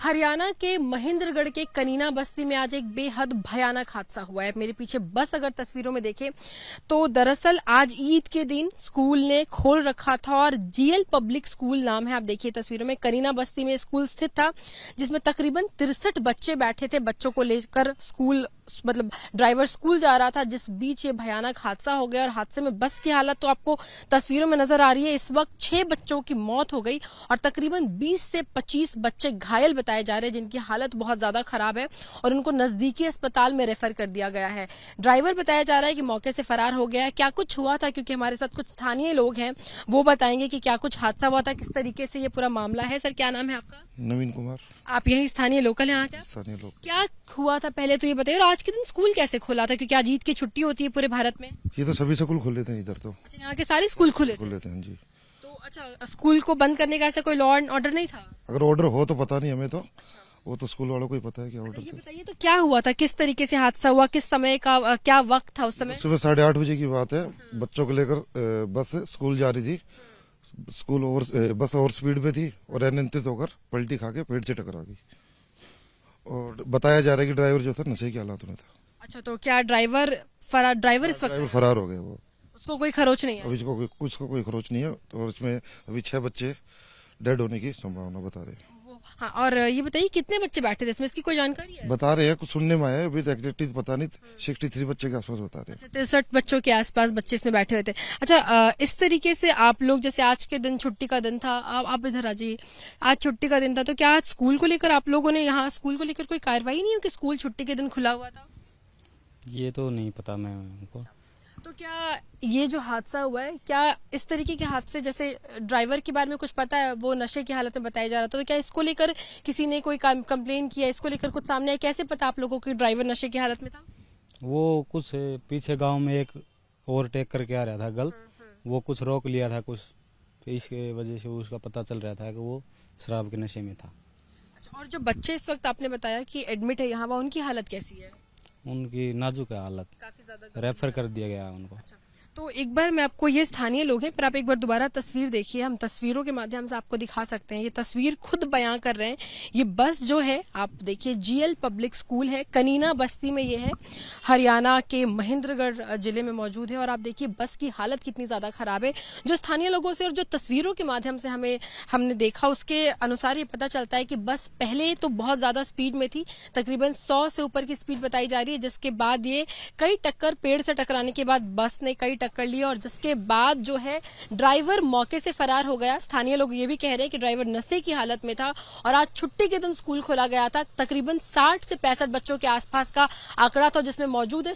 हरियाणा के महेंद्रगढ़ के कनीना बस्ती में आज एक बेहद भयानक हादसा हुआ है। मेरे पीछे बस अगर तस्वीरों में देखें तो दरअसल आज ईद के दिन स्कूल ने खोल रखा था और जीएल पब्लिक स्कूल नाम है, आप देखिए तस्वीरों में, कनीना बस्ती में स्कूल स्थित था जिसमें तकरीबन 63 बच्चे बैठे थे। बच्चों को लेकर स्कूल मतलब ड्राइवर स्कूल जा रहा था, जिस बीच ये भयानक हादसा हो गया। और हादसे में बस की हालत तो आपको तस्वीरों में नजर आ रही है। इस वक्त 6 बच्चों की मौत हो गई और तकरीबन 20 से 25 बच्चे घायल बताए जा रहे हैं, जिनकी हालत बहुत ज्यादा खराब है और उनको नजदीकी अस्पताल में रेफर कर दिया गया है। ड्राइवर बताया जा रहा है कि मौके से फरार हो गया है। क्या कुछ हुआ था, क्योंकि हमारे साथ कुछ स्थानीय लोग हैं, वो बताएंगे कि क्या कुछ हादसा हुआ था, किस तरीके से ये पूरा मामला है। सर, क्या नाम है आपका? नवीन कुमार। आप यही स्थानीय लोकल हैं? स्थानीय लोग। क्या हुआ था पहले तो ये बताइए, और आज के दिन स्कूल कैसे खोला था, क्योंकि आज ईद की छुट्टी होती है पूरे भारत में? ये तो सभी स्कूल खुले थे इधर तो। अच्छा, यहाँ के सारे स्कूल खुले थे जी। तो अच्छा, स्कूल को बंद करने का ऐसा कोई लॉ एंड ऑर्डर नहीं था? अगर ऑर्डर हो तो पता नहीं हमें तो। अच्छा। वो तो स्कूल वालों को ही पता है क्या ऑर्डर। अच्छा, बताइए तो क्या हुआ था, किस तरीके से हादसा हुआ, किस समय का क्या वक्त था उस समय? सुबह 8:30 बजे की बात है। बच्चों को लेकर बस स्कूल जा रही थी। स्कूल बस ओवर स्पीड में थी और अनियंत्रित होकर पलटी खा के पेड़ से टकरा गई। और बताया जा रहा है कि ड्राइवर जो था नशे की हालत में था। अच्छा, तो क्या ड्राइवर इस वक्त फरार हो गए? वो उसको कोई खरोच नहीं है अभी, उसको कोई खरोच नहीं है। और इसमें अभी 6 बच्चे डेड होने की संभावना बता रहे हैं। हाँ, और ये बताइए कितने बच्चे बैठे थे इसमें, इसकी कोई जानकारी है? बता रहे हैं, कुछ सुनने में आया है, अभी एक्टिविटीज पता नहीं। 63 बच्चे के आसपास बता रहे हैं। 63 बच्चों के आसपास बच्चे इसमें बैठे हुए थे। अच्छा, इस तरीके से आप लोग, जैसे आज के दिन छुट्टी का दिन था, आप इधर आ जाइए, आज छुट्टी का दिन था, तो क्या आज स्कूल को लेकर आप लोगों ने यहाँ स्कूल को लेकर कोई कार्रवाई नहीं हो कि स्कूल छुट्टी के दिन खुला हुआ था? ये तो नहीं पता मैं उनको। तो क्या ये जो हादसा हुआ है, क्या इस तरीके के हादसे, जैसे ड्राइवर के बारे में कुछ पता है, वो नशे की हालत में बताया जा रहा था, तो क्या इसको लेकर किसी ने कोई कंप्लेन किया, इसको लेकर कुछ सामने आया? कैसे पता आप लोगों को ड्राइवर नशे की हालत में था? वो कुछ पीछे गांव में एक ओवरटेक करके आ रहा था गलत, वो कुछ रोक लिया था कुछ, तो इसके वजह से उसका पता चल रहा था कि वो शराब के नशे में था। अच्छा, और जो बच्चे इस वक्त आपने बताया कि एडमिट है यहाँ, वहाँ उनकी हालत कैसी है? उनकी नाजुक हालत, काफी ज्यादा रेफर कर दिया गया उनको। अच्छा, तो एक बार मैं आपको, ये स्थानीय लोग हैं, पर आप एक बार दोबारा तस्वीर देखिए, हम तस्वीरों के माध्यम से आपको दिखा सकते हैं। ये तस्वीर खुद बयां कर रहे हैं। ये बस जो है आप देखिए, जीएल पब्लिक स्कूल है, कनीना बस्ती में ये है, हरियाणा के महेंद्रगढ़ जिले में मौजूद है। और आप देखिए बस की हालत कितनी ज्यादा खराब है। जो स्थानीय लोगों से और जो तस्वीरों के माध्यम से हमने देखा, उसके अनुसार ये पता चलता है कि बस पहले तो बहुत ज्यादा स्पीड में थी, तकरीबन 100 से ऊपर की स्पीड बताई जा रही है, जिसके बाद ये कई टक्कर, पेड़ से टकराने के बाद बस ने कई कर लिया, और जिसके बाद जो है ड्राइवर मौके से फरार हो गया। स्थानीय लोग ये भी कह रहे हैं कि ड्राइवर नशे की हालत में था और आज छुट्टी के दिन स्कूल खोला गया था। तकरीबन 60 से 65 बच्चों के आसपास का आंकड़ा था जिसमें मौजूद है।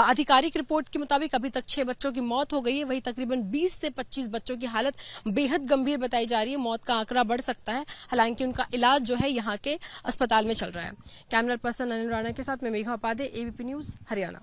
आधिकारिक रिपोर्ट के मुताबिक अभी तक 6 बच्चों की मौत हो गई है। वहीं तकरीबन 20 से 25 बच्चों की हालत बेहद गंभीर बताई जा रही है। मौत का आंकड़ा बढ़ सकता है, हालांकि उनका इलाज जो है यहाँ के अस्पताल में चल रहा है। कैमरा पर्सन अनु राणा के साथ में मेघा पाडे, एबीपी न्यूज हरियाणा।